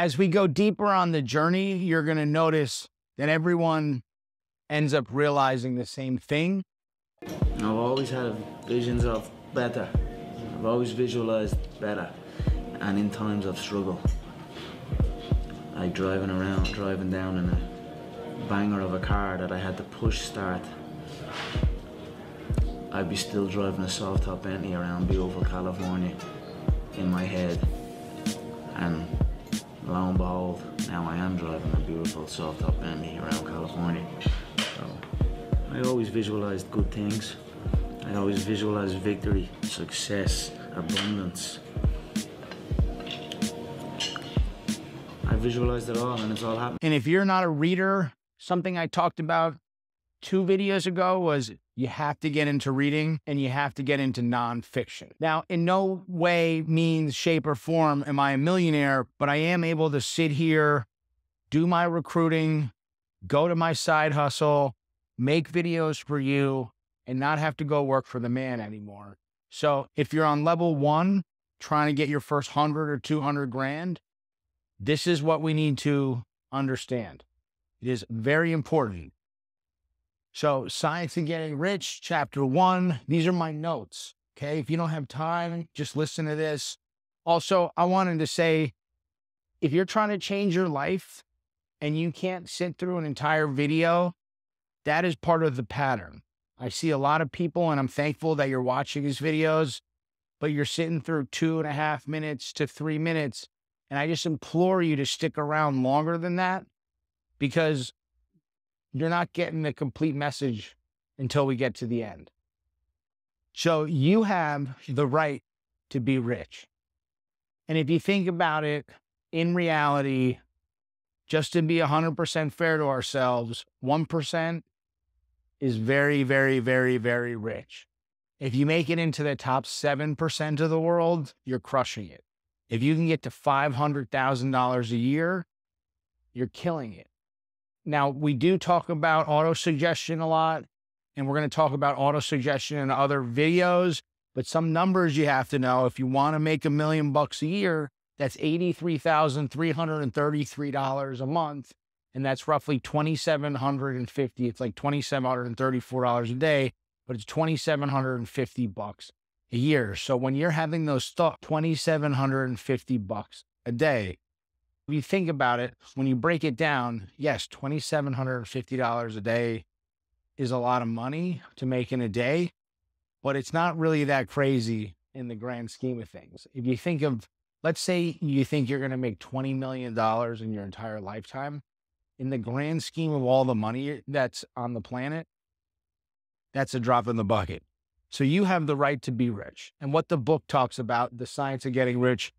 as we go deeper on the journey, you're going to notice that everyone ends up realizing the same thing. I've always had visions of better. I've always visualized better. And in times of struggle, like driving down in a banger of a car that I had to push start, I'd be still driving a soft top Bentley around beautiful California in my head. And lo and behold, now I am driving a beautiful soft top Bentley around California. So I always visualized good things. I always visualized victory, success, abundance. I visualized it all and it's all happening. And if you're not a reader, something I talked about 2 videos ago was you have to get into reading and you have to get into nonfiction. Now, in no way, means, shape, or form am I a millionaire, but I am able to sit here, do my recruiting, go to my side hustle, make videos for you, and not have to go work for the man anymore. So if you're on level 1, trying to get your first 100 or 200 grand, this is what we need to understand. It is very important. So, Science of Getting Rich, Chapter 1, these are my notes, okay? If you don't have time, just listen to this. Also, I wanted to say, if you're trying to change your life and you can't sit through an entire video, that is part of the pattern. I see a lot of people, and I'm thankful that you're watching these videos, but you're sitting through 2.5 minutes to 3 minutes, and I just implore you to stick around longer than that, because you're not getting the complete message until we get to the end. So you have the right to be rich. And if you think about it, in reality, just to be 100% fair to ourselves, 1% is very, very, very, very rich. If you make it into the top 7% of the world, you're crushing it. If you can get to $500,000 a year, you're killing it. Now, we do talk about auto-suggestion a lot, and we're going to talk about auto-suggestion in other videos, but some numbers you have to know. If you want to make $1 million bucks a year, that's $83,333 a month, and that's roughly $2,750. It's like $2,734 a day, but it's $2,750 a year. So when you're having those thoughts, $2,750 a day, if you think about it, when you break it down, yes, $2,750 a day is a lot of money to make in a day, but it's not really that crazy in the grand scheme of things. If you think of, let's say you think you're going to make $20 million in your entire lifetime, in the grand scheme of all the money that's on the planet, that's a drop in the bucket. So you have the right to be rich. And what the book talks about, The Science of Getting Rich,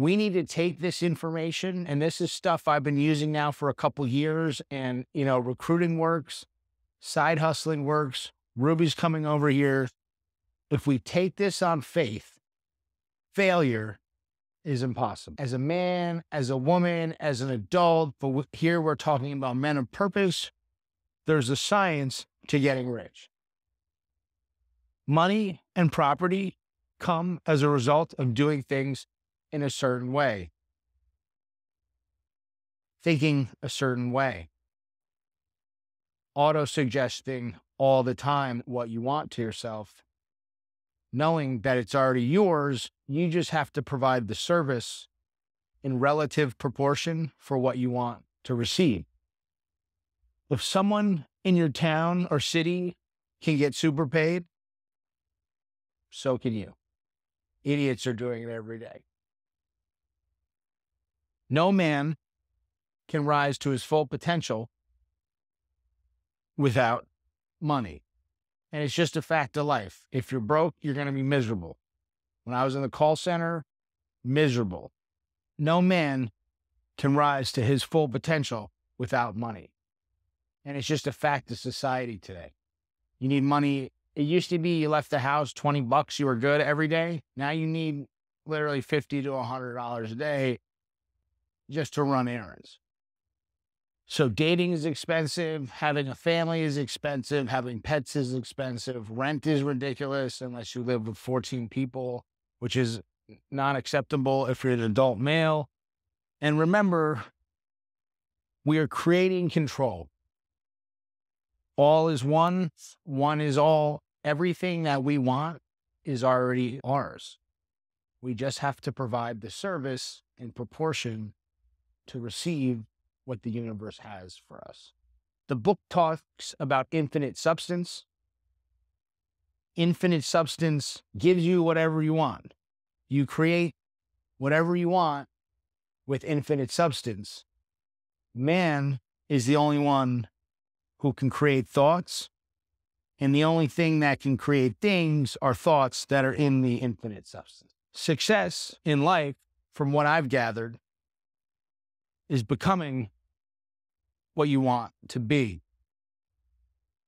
we need to take this information, and this is stuff I've been using now for a couple years, and, you know, recruiting works, side hustling works, Ruby's coming over here. If we take this on faith, failure is impossible. As a man, as a woman, as an adult, but here we're talking about men of purpose, there's a science to getting rich. Money and property come as a result of doing things in a certain way, thinking a certain way, auto-suggesting all the time what you want to yourself, knowing that it's already yours. You just have to provide the service in relative proportion for what you want to receive. If someone in your town or city can get super paid, so can you. Idiots are doing it every day. No man can rise to his full potential without money. And it's just a fact of life. If you're broke, you're going to be miserable. When I was in the call center, miserable. No man can rise to his full potential without money. And it's just a fact of society today. You need money. It used to be you left the house, 20 bucks, you were good every day. Now you need literally $50 to $100 a day just to run errands. So dating is expensive, having a family is expensive, having pets is expensive, rent is ridiculous unless you live with 14 people, which is not acceptable if you're an adult male. And remember, we are creating control. All is one, one is all. Everything that we want is already ours. We just have to provide the service in proportion to receive what the universe has for us. The book talks about infinite substance. Infinite substance gives you whatever you want. You create whatever you want with infinite substance. Man is the only one who can create thoughts, and the only thing that can create things are thoughts that are in the infinite substance. Success in life, from what I've gathered, is becoming what you want to be.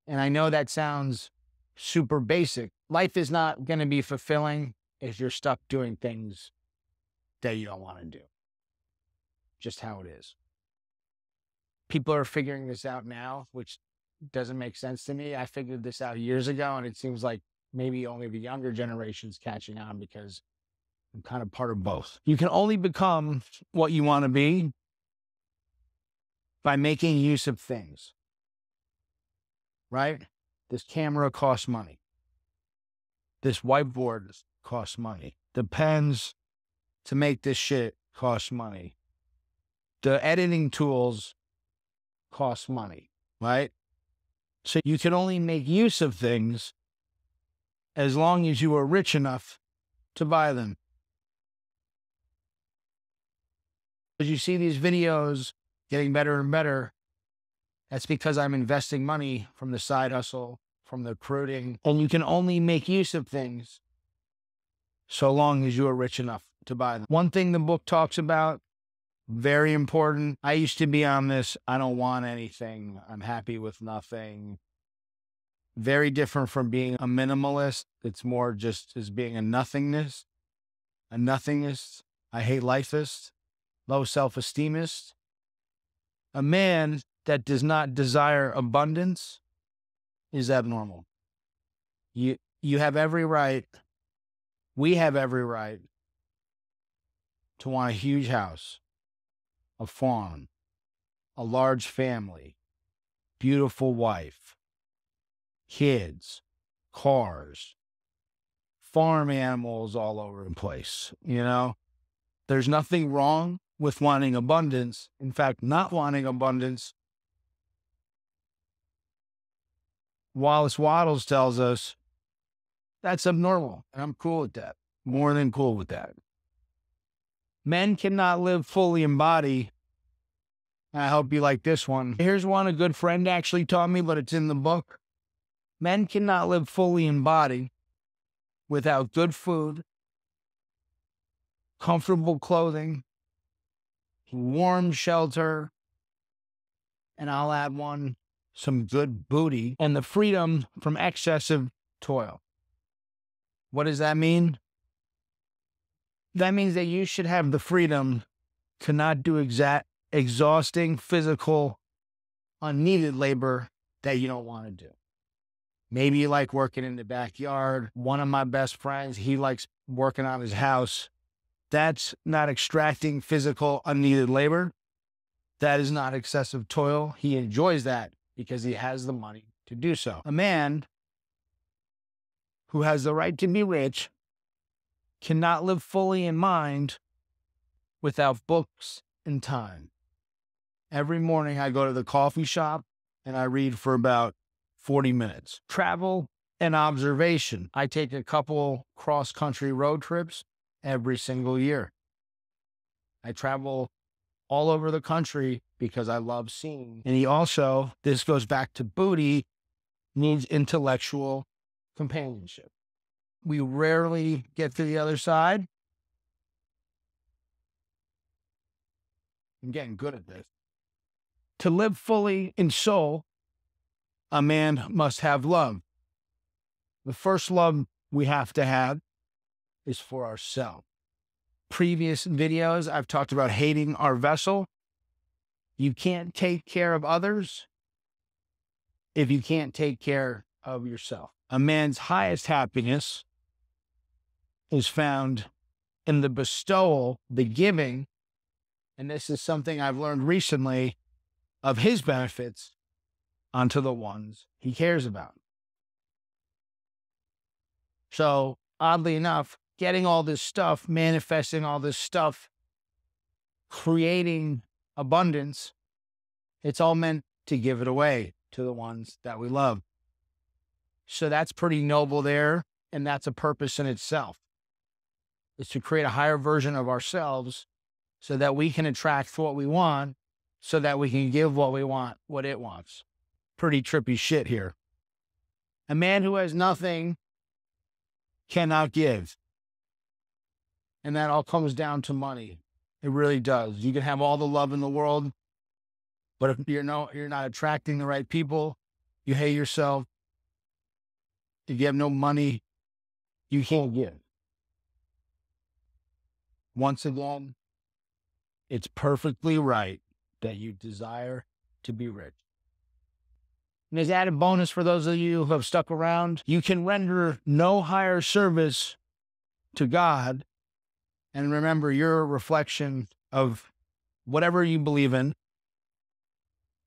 And I know that sounds super basic. Life is not going to be fulfilling if you're stuck doing things that you don't want to do. Just how it is. People are figuring this out now, which doesn't make sense to me. I figured this out years ago, and it seems like maybe only the younger generation's catching on because I'm kind of part of both. You can only become what you want to be by making use of things, right? This camera costs money. This whiteboard costs money. The pens to make this shit cost money. The editing tools cost money, right? So you can only make use of things as long as you are rich enough to buy them. As you see these videos getting better and better, that's because I'm investing money from the side hustle, from the recruiting, and you can only make use of things so long as you are rich enough to buy them. One thing the book talks about, very important. I used to be on this, I don't want anything, I'm happy with nothing. Very different from being a minimalist. It's more just as being a nothingness, a nothingist. I hate lifeist, low self-esteemist. A man that does not desire abundance is abnormal. You have every right, we have every right to want a huge house, a farm, a large family, beautiful wife, kids, cars, farm animals all over the place, you know? There's nothing wrong with wanting abundance. In fact, not wanting abundance, Wallace Wattles tells us, that's abnormal, and I'm cool with that, more than cool with that. Men cannot live fully in body. I hope you like this one. Here's one a good friend actually taught me, but it's in the book. Men cannot live fully in body without good food, comfortable clothing, warm shelter, and I'll add one, some good booty, and the freedom from excessive toil. What does that mean? That means that you should have the freedom to not do exhausting, physical, unneeded labor that you don't want to do. Maybe you like working in the backyard. One of my best friends, he likes working on his house. That's not extracting physical, unneeded labor. That is not excessive toil. He enjoys that because he has the money to do so. A man who has the right to be rich cannot live fully in mind without books and time. Every morning I go to the coffee shop and I read for about 40 minutes. Travel and observation. I take a couple cross-country road trips every single year. I travel all over the country because I love seeing. And he also, this goes back to booty, needs intellectual companionship. We rarely get to the other side. I'm getting good at this. To live fully in soul, a man must have love. The first love we have to have is for ourselves. Previous videos, I've talked about hating our vessel. You can't take care of others if you can't take care of yourself. A man's highest happiness is found in the bestowal, the giving, and this is something I've learned recently, of his benefits onto the ones he cares about. So oddly enough, getting all this stuff, manifesting all this stuff, creating abundance, it's all meant to give it away to the ones that we love. So that's pretty noble there, and that's a purpose in itself. It's to create a higher version of ourselves so that we can attract what we want, so that we can give what we want, what it wants. Pretty trippy shit here. A man who has nothing cannot give. And that all comes down to money. It really does. You can have all the love in the world, but if you're not attracting the right people, you hate yourself, if you have no money, you can't give. Once again, it's perfectly right that you desire to be rich. And as added bonus for those of you who have stuck around, you can render no higher service to God. And remember, you're a reflection of whatever you believe in,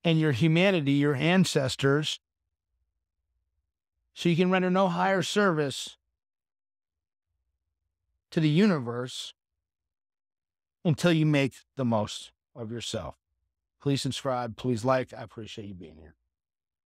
and your humanity, your ancestors. So you can render no higher service to the universe until you make the most of yourself. Please subscribe. Please like. I appreciate you being here.